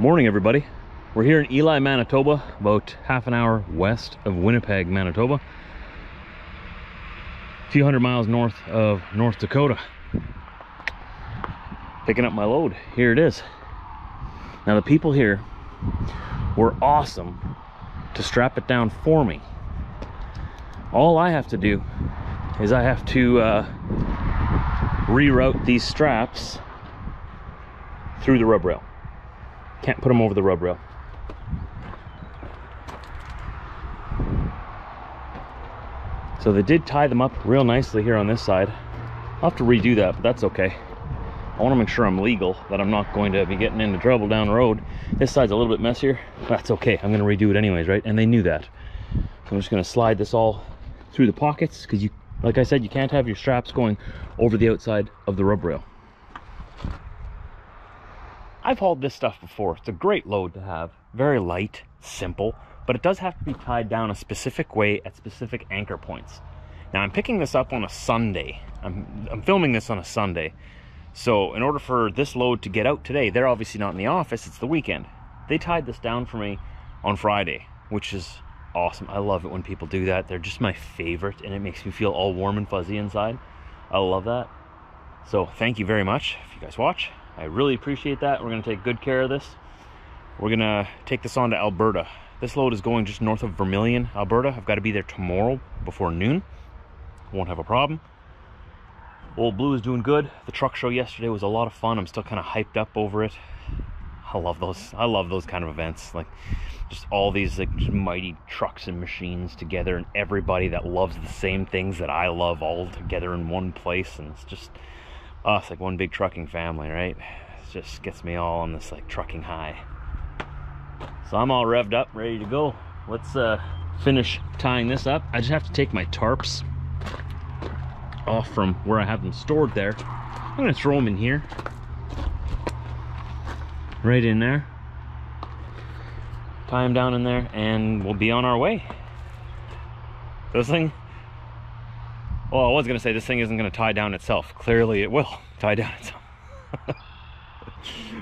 Morning, everybody. We're here in Eli, Manitoba, about half an hour west of Winnipeg, Manitoba, a few hundred miles north of North Dakota. Picking up my load. Here it is. Now, the people here were awesome to strap it down for me. All I have to do is I have to reroute these straps through the rub rail. Can't put them over the rub rail. So they did tie them up real nicely here on this side. I'll have to redo that, but that's okay. I want to make sure I'm legal, that I'm not going to be getting into trouble down the road. This side's a little bit messier. That's okay. I'm going to redo it anyways, right? And they knew that. So I'm just going to slide this all through the pockets because, you, like I said, you can't have your straps going over the outside of the rub rail. I've hauled this stuff before. It's a great load to have. Very light, simple, but it does have to be tied down a specific way at specific anchor points. Now, I'm picking this up on a Sunday. I'm filming this on a Sunday. So in order for this load to get out today, they're obviously not in the office. It's the weekend. They tied this down for me on Friday, which is awesome. I love it when people do that. They're just my favorite, and it makes me feel all warm and fuzzy inside. I love that. So thank you very much if you guys watch. I really appreciate that. We're going to take good care of this. We're going to take this on to Alberta. This load is going just north of Vermilion, Alberta. I've got to be there tomorrow before noon. Won't have a problem. Old Blue is doing good. The truck show yesterday was a lot of fun. I'm still kind of hyped up over it. I love those. I love those kind of events. Like just all these like just mighty trucks and machines together, and everybody that loves the same things that I love all together in one place, and it's just us, like one big trucking family, right? It just gets me all on this like trucking high. So I'm all revved up, ready to go. Let's finish tying this up. I just have to take my tarps off from where I have them stored there. I'm gonna throw them in here, right in there, tie them down in there, and we'll be on our way. This thing, well, I was going to say this thing isn't going to tie down itself. Clearly it will tie down itself.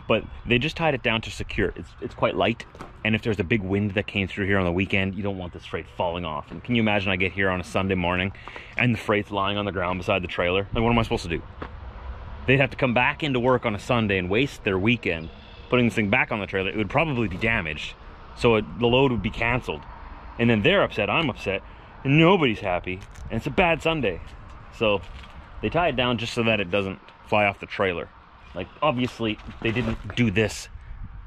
But they just tied it down to secure. It's quite light. And if there's a big wind that came through here on the weekend, you don't want this freight falling off. And can you imagine I get here on a Sunday morning and the freight's lying on the ground beside the trailer? Like, what am I supposed to do? They'd have to come back into work on a Sunday and waste their weekend putting this thing back on the trailer. It would probably be damaged. So the load would be canceled. And then they're upset, I'm upset. Nobody's happy, and it's a bad Sunday. So they tie it down just so that it doesn't fly off the trailer. Like, obviously they didn't do this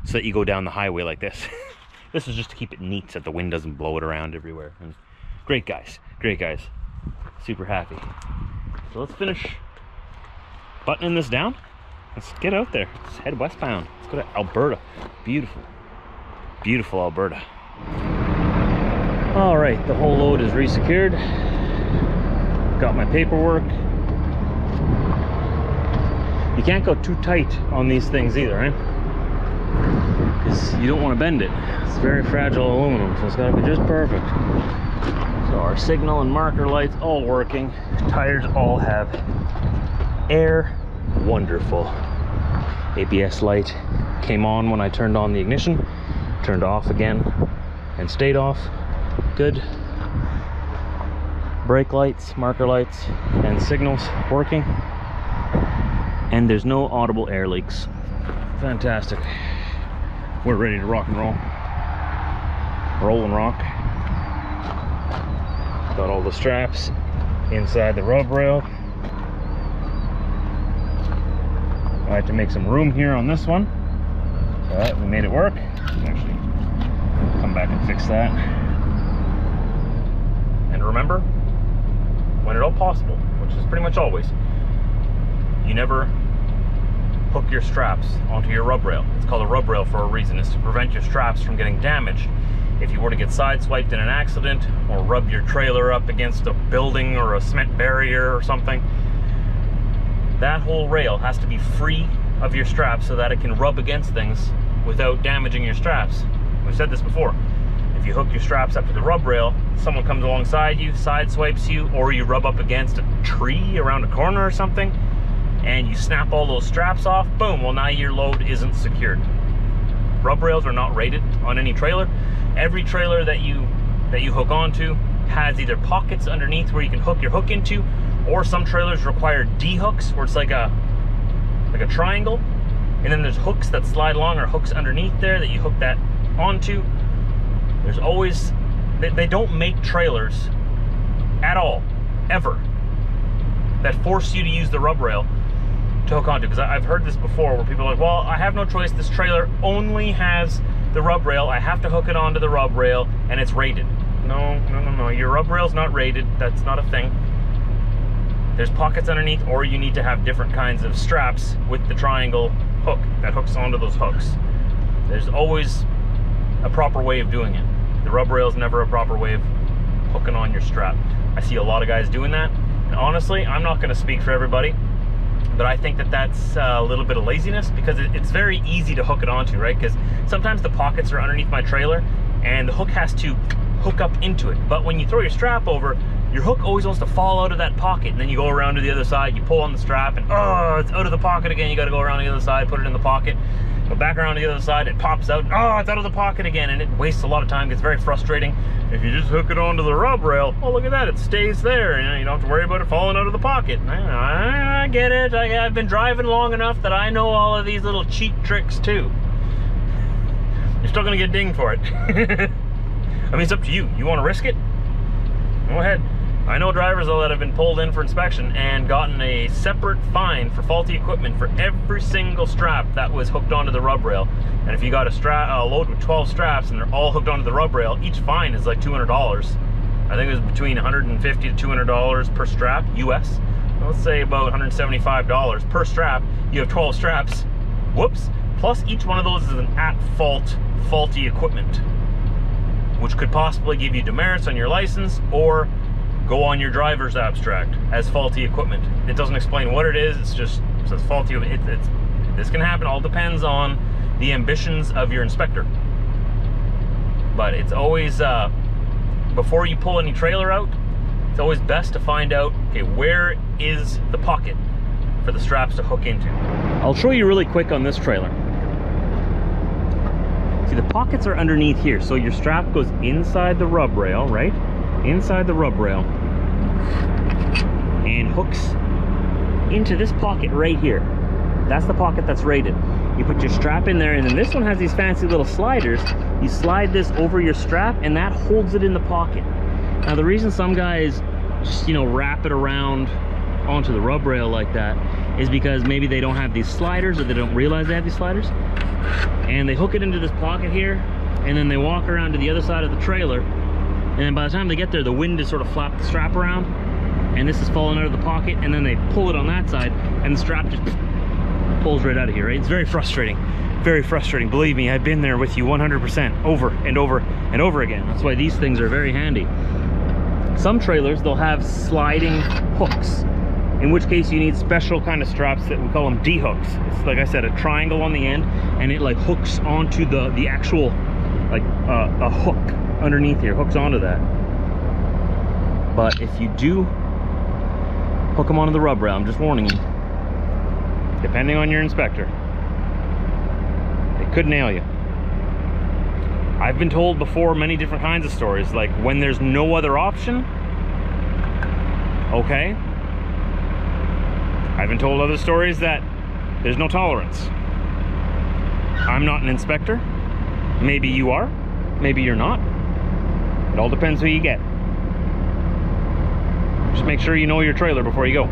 so that you go down the highway like this. This is just to keep it neat so that the wind doesn't blow it around everywhere. And great guys, super happy. So let's finish buttoning this down. Let's get out there. Let's head westbound. Let's go to Alberta. Beautiful Alberta. All right, the whole load is resecured. Got my paperwork. You can't go too tight on these things either, right? Because you don't want to bend it. It's very fragile aluminum, so it's got to be just perfect. So our signal and marker lights all working. Tires all have air. Wonderful. ABS light came on when I turned on the ignition, turned off again, and stayed off. Good. Brake lights, marker lights, and signals working, and there's no audible air leaks. Fantastic. We're ready to rock and roll. Roll and rock. Got all the straps inside the rub rail. I have to make some room here on this one. All right, we made it work. Actually, come back and fix that. And remember, when at all possible, which is pretty much always, you never hook your straps onto your rub rail. It's called a rub rail for a reason. It's to prevent your straps from getting damaged. If you were to get sideswiped in an accident or rub your trailer up against a building or a cement barrier or something, that whole rail has to be free of your straps so that it can rub against things without damaging your straps. We've said this before. If you hook your straps up to the rub rail, someone comes alongside you, side swipes you, or you rub up against a tree around a corner or something, and you snap all those straps off, boom, well, now your load isn't secured. rub rails are not rated on any trailer. Every trailer that you hook onto has either pockets underneath where you can hook your hook into, or some trailers require D hooks where it's like a triangle, and then there's hooks that slide along or hooks underneath there that you hook that onto. There's always, they don't make trailers at all, ever, that force you to use the rub rail to hook onto, because I've heard this before where people are like, well, I have no choice, this trailer only has the rub rail, I have to hook it onto the rub rail and it's rated. No, no, no, no, your rub rail's not rated, that's not a thing. There's pockets underneath, or you need to have different kinds of straps with the triangle hook that hooks onto those hooks. There's always a proper way of doing it. The rub rail's never a proper way of hooking on your strap. I see a lot of guys doing that, and honestly, I'm not gonna speak for everybody, but I think that that's a little bit of laziness, because it's very easy to hook it onto, right? Because sometimes the pockets are underneath my trailer and the hook has to hook up into it. But when you throw your strap over, your hook always wants to fall out of that pocket, and then you go around to the other side, you pull on the strap, and oh, it's out of the pocket again. You gotta go around to the other side, put it in the pocket, go back around to the other side, it pops out, and oh, it's out of the pocket again, and it wastes a lot of time, gets very frustrating. If you just hook it onto the rub rail, oh, look at that, it stays there, and you don't have to worry about it falling out of the pocket. I get it, I've been driving long enough that I know all of these little cheat tricks too. You're still gonna get dinged for it. I mean, it's up to you. You wanna risk it? Go ahead. I know drivers that have been pulled in for inspection and gotten a separate fine for faulty equipment for every single strap that was hooked onto the rub rail. And if you got a load with 12 straps and they're all hooked onto the rub rail, each fine is like $200. I think it was between $150 to $200 per strap, US. Let's say about $175 per strap. You have 12 straps, whoops. Plus each one of those is an at-fault faulty equipment, which could possibly give you demerits on your license or go on your driver's abstract as faulty equipment. It doesn't explain what it is, it's just, it says faulty. This can happen, all depends on the ambitions of your inspector. But it's always, before you pull any trailer out, it's always best to find out, okay, where is the pocket for the straps to hook into? I'll show you really quick on this trailer. See, the pockets are underneath here, so your strap goes inside the rub rail, right? Inside the rub rail and hooks into this pocket right here. That's the pocket that's rated. You put your strap in there, and then this one has these fancy little sliders. You slide this over your strap and that holds it in the pocket. Now the reason some guys just, you know, wrap it around onto the rub rail like that is because maybe they don't have these sliders, or they don't realize they have these sliders, and they hook it into this pocket here, and then they walk around to the other side of the trailer. And then by the time they get there, the wind has sort of flapped the strap around, and this is falling out of the pocket, and then they pull it on that side, and the strap just pulls right out of here, right? It's very frustrating. Very frustrating. Believe me, I've been there with you 100% over and over and over again. That's why these things are very handy. Some trailers, they'll have sliding hooks, in which case you need special kind of straps that we call them D-hooks. It's, like I said, a triangle on the end, and it like hooks onto the actual, like a hook underneath here, hooks onto that. But if you do hook them onto the rub rail, I'm just warning you, depending on your inspector, it could nail you. I've been told before many different kinds of stories, like when there's no other option, okay. I've been told other stories that there's no tolerance. I'm not an inspector. Maybe you are, maybe you're not. It all depends who you get. Just make sure you know your trailer before you go.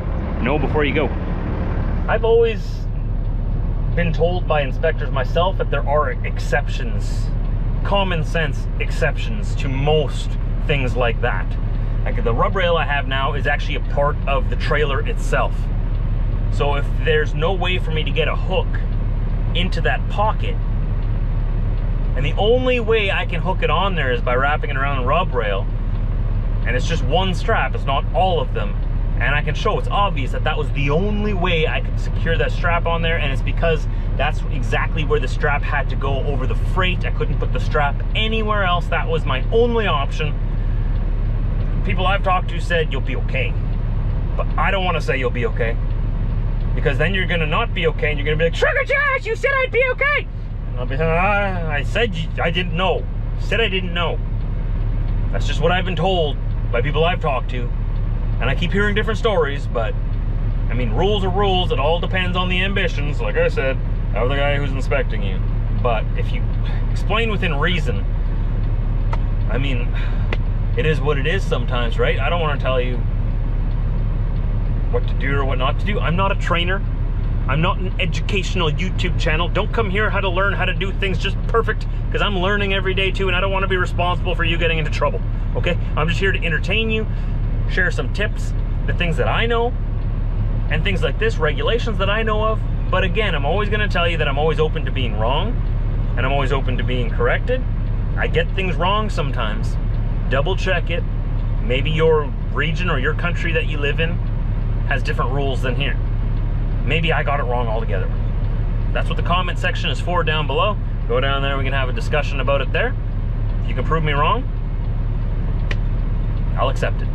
Know before you go. I've always been told by inspectors myself that there are exceptions, common sense exceptions to most things like that. Like the rub rail I have now is actually a part of the trailer itself. So if there's no way for me to get a hook into that pocket, and the only way I can hook it on there is by wrapping it around the rub rail, and it's just one strap, it's not all of them, and I can show it's obvious that that was the only way I could secure that strap on there, and it's because that's exactly where the strap had to go over the freight. I couldn't put the strap anywhere else. That was my only option. People I've talked to said you'll be okay, but I don't want to say you'll be okay, because then you're going to not be okay, and you're going to be like, sugar trash, you said I'd be okay. I'll be, I said I didn't know. Said I didn't know. That's just what I've been told by people I've talked to. And I keep hearing different stories, but I mean, rules are rules. It all depends on the ambitions, like I said, of the guy who's inspecting you. But if you explain within reason, I mean, it is what it is sometimes, right? I don't want to tell you what to do or what not to do. I'm not a trainer. I'm not an educational YouTube channel. Don't come here how to learn how to do things just perfect, because I'm learning every day too, and I don't want to be responsible for you getting into trouble, okay? I'm just here to entertain you, share some tips, the things that I know, and things like this, regulations that I know of. But again, I'm always gonna tell you that I'm always open to being wrong, and I'm always open to being corrected. I get things wrong sometimes. Double check it. Maybe your region or your country that you live in has different rules than here. Maybe I got it wrong altogether. That's what the comment section is for down below. Go down there, we can have a discussion about it there. If you can prove me wrong, I'll accept it.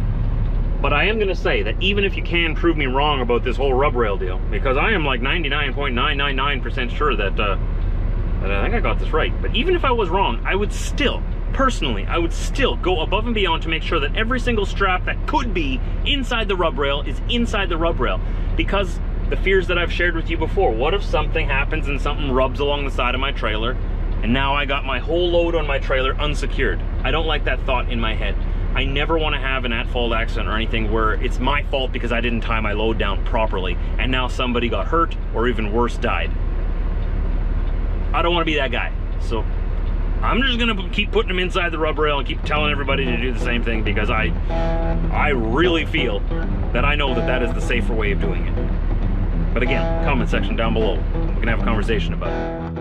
But I am gonna say that even if you can prove me wrong about this whole rub rail deal, because I am like 99.999% sure that I think I got this right. But even if I was wrong, I would still, personally, I would still go above and beyond to make sure that every single strap that could be inside the rub rail is inside the rub rail. Because the fears that I've shared with you before, what if something happens and something rubs along the side of my trailer, and now I got my whole load on my trailer unsecured? I don't like that thought in my head. I never want to have an at-fault accident or anything where it's my fault because I didn't tie my load down properly, and now somebody got hurt or even worse, died. I don't want to be that guy. So I'm just gonna keep putting them inside the rub rail and keep telling everybody to do the same thing, because I really feel that I know that that is the safer way of doing it. But again, comment section down below. We can have a conversation about it.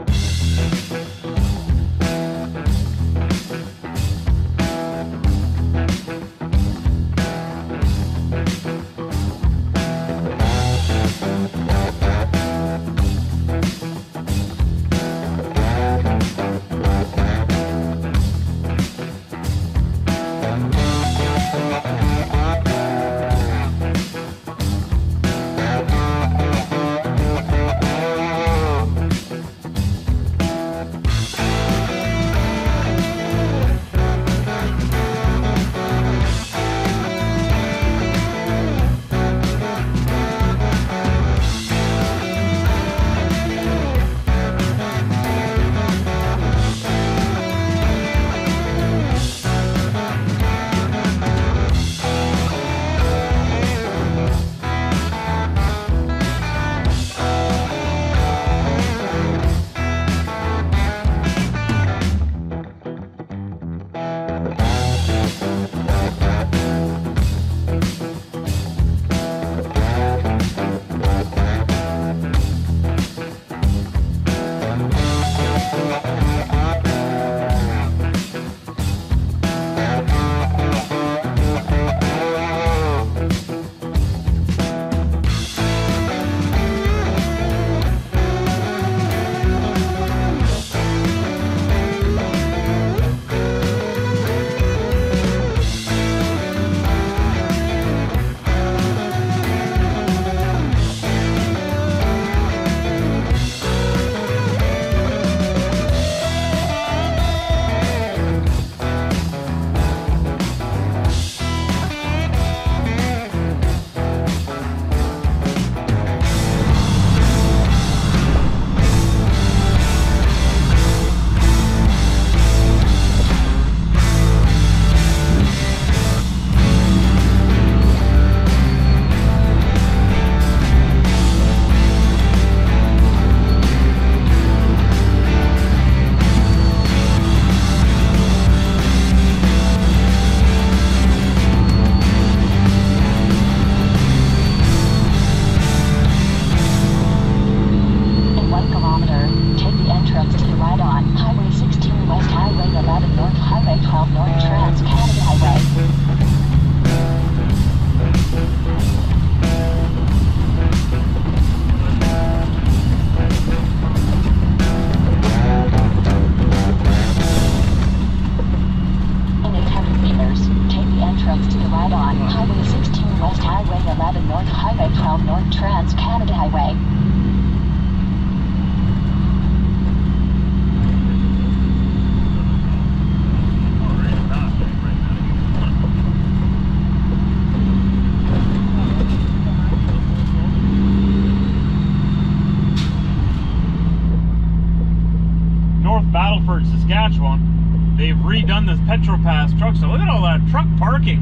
Battleford, Saskatchewan, they've redone this Petro-Pass truck. So look at all that truck parking.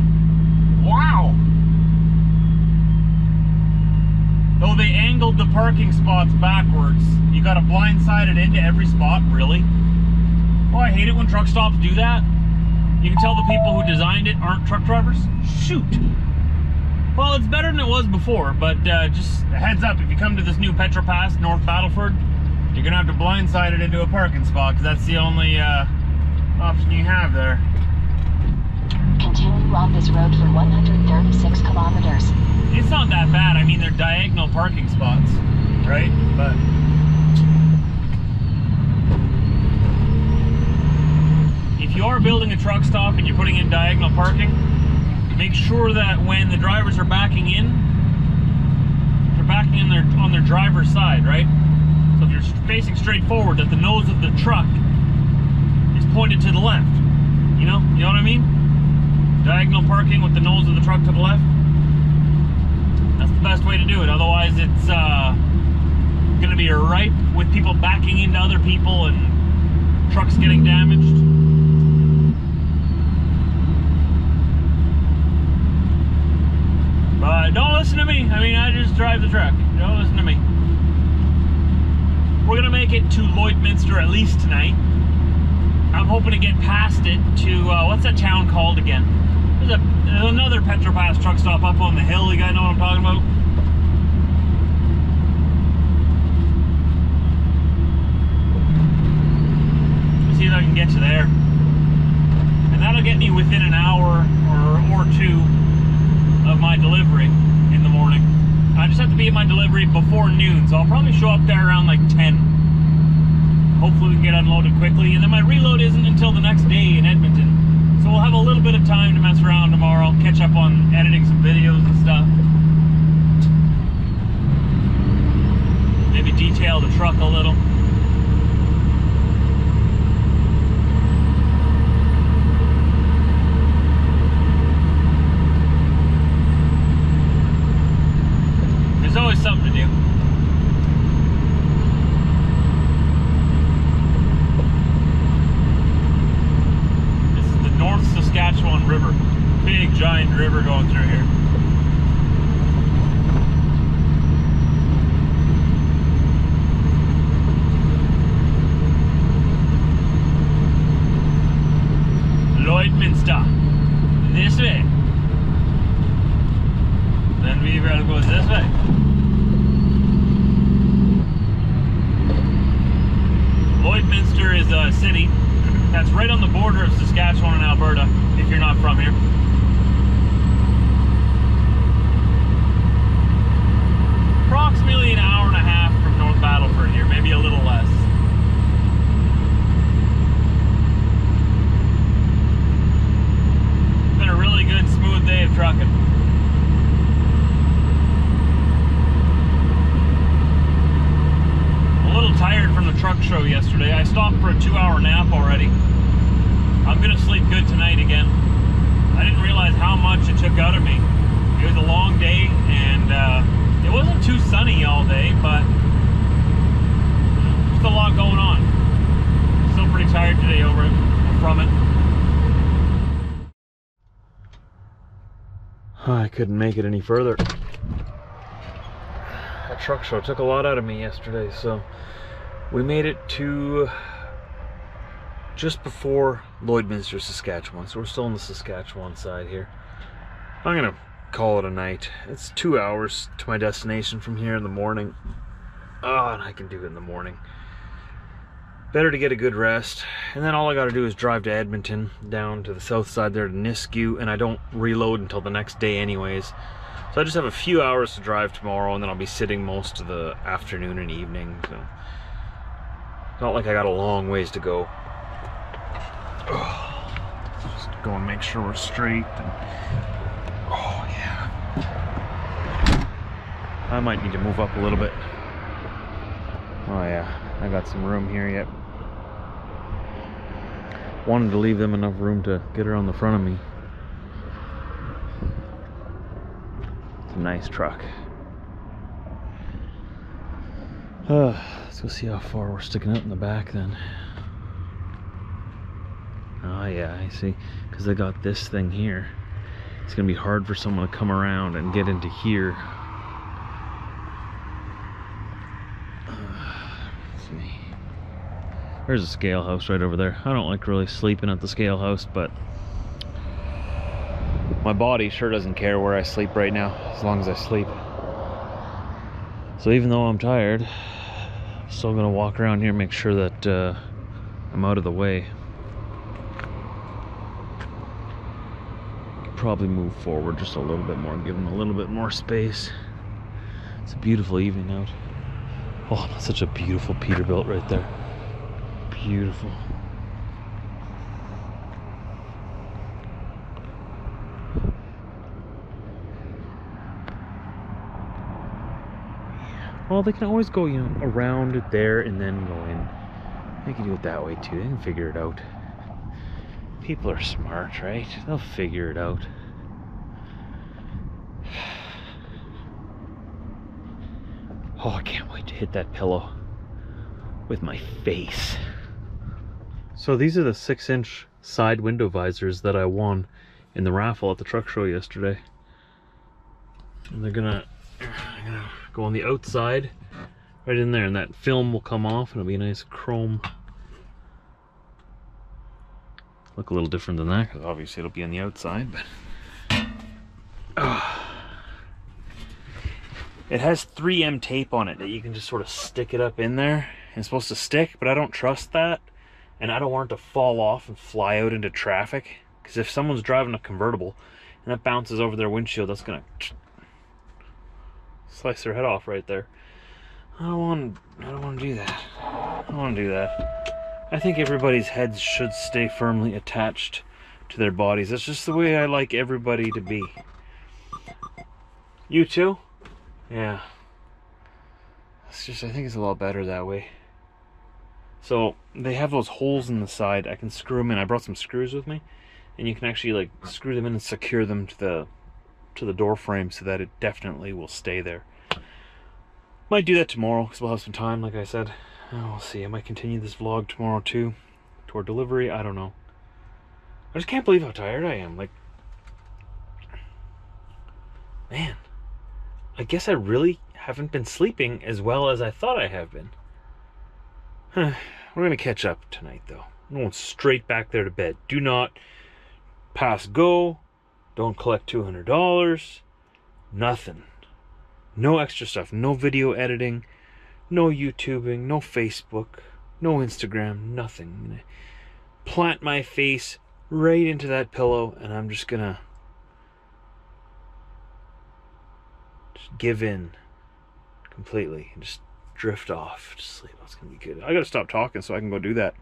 Wow. Though they angled the parking spots backwards, you got to blindsided into every spot, really. Oh, I hate it when truck stops do that. You can tell the people who designed it aren't truck drivers. Shoot. Well, it's better than it was before, but just a heads up, if you come to this new Petro-Pass, North Battleford, you're going to have to blindside it into a parking spot, because that's the only option you have there. Continue on this road for 136 kilometers. It's not that bad. I mean, they're diagonal parking spots, right? But... if you are building a truck stop and you're putting in diagonal parking, make sure that when the drivers are backing in, they're backing in on their driver's side, right? So if you're facing straight forward, that the nose of the truck is pointed to the left. You know what I mean? Diagonal parking with the nose of the truck to the left. That's the best way to do it. Otherwise, it's gonna be ripe with people backing into other people and trucks getting damaged. But don't listen to me. I mean, I just drive the truck. Don't listen to me. We're going to make it to Lloydminster at least tonight. I'm hoping to get past it to, what's that town called again? There's another Petro-Pass truck stop up on the hill. You guys know what I'm talking about? Let's see if I can get you there. And that'll get me within an hour or two of my delivery in the morning. I just have to be at my delivery before noon, so I'll probably show up there around like 10. Hopefully we can get unloaded quickly, and then my reload isn't until the next day in Edmonton. So we'll have a little bit of time to mess around tomorrow, catch up on editing some videos and stuff. Maybe detail the truck a little. There's always something to do. This is the North Saskatchewan River. Big giant river going through here. Lloydminster. This way. Then we gotta go this way. Lloydminster is a city that's right on the border of Saskatchewan and Alberta, if you're not from here. Approximately an hour and a half from North Battleford here, maybe a little less. It's been a really good, smooth day of trucking. Tired from the truck show yesterday. I stopped for a 2-hour nap already. I'm gonna sleep good tonight again. I didn't realize how much it took out of me. It was a long day, and it wasn't too sunny all day, but just a lot going on. Still pretty tired today over it, from it. I couldn't make it any further. That truck show took a lot out of me yesterday, so we made it to just before Lloydminster, Saskatchewan. So we're still on the Saskatchewan side here. I'm gonna call it a night. It's 2 hours to my destination from here in the morning. Oh, and I can do it in the morning. Better to get a good rest. And then all I gotta do is drive to Edmonton, down to the south side there to Nisku, and I don't reload until the next day anyways. So I just have a few hours to drive tomorrow, and then I'll be sitting most of the afternoon and evening, so... not like I got a long ways to go. Oh, just go and make sure we're straight. And, oh yeah. I might need to move up a little bit. Oh yeah, I got some room here yet. Wanted to leave them enough room to get around the front of me. It's a nice truck. Let's go see how far we're sticking out in the back then. Oh yeah, I see, because they got this thing here. It's gonna be hard for someone to come around and get into here. Let's see. There's a scale house right over there. I don't like really sleeping at the scale house, but my body sure doesn't care where I sleep right now, as long as I sleep. So even though I'm tired, I'm still gonna walk around here and make sure that I'm out of the way. Probably move forward just a little bit more, give them a little bit more space. It's a beautiful evening out. Oh, that's such a beautiful Peterbilt right there. Beautiful. Well, they can always go, you know, around there and then go in. They can do it that way too. They can figure it out. People are smart, right? They'll figure it out. Oh, I can't wait to hit that pillow with my face. So these are the 6-inch side window visors that I won in the raffle at the truck show yesterday. And they're gonna go on the outside, right in there, and that film will come off, and it'll be a nice chrome. Look a little different than that, because obviously it'll be on the outside, but it has 3M tape on it that you can just sort of stick it up in there. It's supposed to stick, but I don't trust that, and I don't want it to fall off and fly out into traffic, because if someone's driving a convertible and that bounces over their windshield, that's gonna slice their head off right there. I don't want to do that. I don't want to do that. I think everybody's heads should stay firmly attached to their bodies. That's just the way I like everybody to be. You too? Yeah. It's just, I think it's a lot better that way. So, they have those holes in the side. I can screw them in. I brought some screws with me. And you can actually, like, screw them in and secure them to the door frame so that it definitely will stay there. Might do that tomorrow, because we'll have some time, like I said. Oh, we'll see. I might continue this vlog tomorrow too, toward delivery. I don't know. I just can't believe how tired I am. Like, man, I guess I really haven't been sleeping as well as I thought I have been. Huh. We're gonna catch up tonight, though. I'm going straight back there to bed. Do not pass go. Don't collect $200. Nothing. No extra stuff. No video editing. No YouTubing, no Facebook, no Instagram, nothing. I'm gonna plant my face right into that pillow, and I'm just gonna just give in completely and just drift off to sleep. That's gonna be good. I gotta stop talking so I can go do that.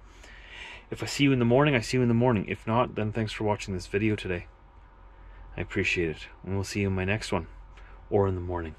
If I see you in the morning, I see you in the morning. If not, then thanks for watching this video today. I appreciate it, and we'll see you in my next one, or in the morning.